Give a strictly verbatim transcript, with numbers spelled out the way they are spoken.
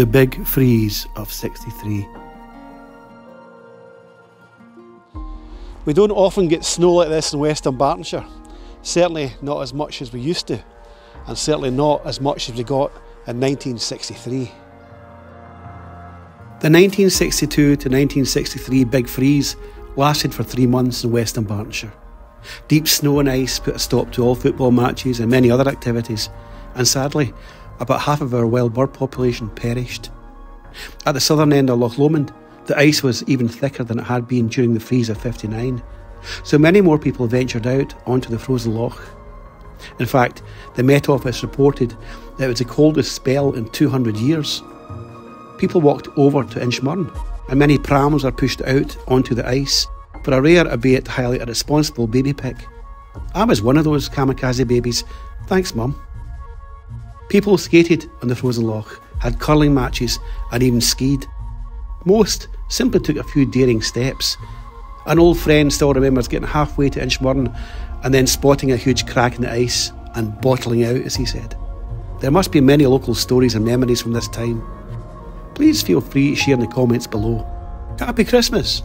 the big freeze of sixty-three. We don't often get snow like this in Western Bartonshire, certainly not as much as we used to, and certainly not as much as we got in nineteen sixty-three. The nineteen sixty-two to nineteen sixty-three big freeze lasted for three months in Western Bartonshire. Deep snow and ice put a stop to all football matches and many other activities, and sadly, about half of our wild bird population perished. At the southern end of Loch Lomond, the ice was even thicker than it had been during the freeze of fifty-nine, so many more people ventured out onto the frozen loch. In fact, the Met Office reported that it was the coldest spell in two hundred years. People walked over to Inchmurrin, and many prams were pushed out onto the ice for a rare, albeit highly irresponsible, baby pick. I was one of those kamikaze babies, thanks Mum. People skated on the frozen loch, had curling matches and even skied. Most simply took a few daring steps. An old friend still remembers getting halfway to Inchmurrin and then spotting a huge crack in the ice and bottling out, as he said. There must be many local stories and memories from this time. Please feel free to share in the comments below. Happy Christmas!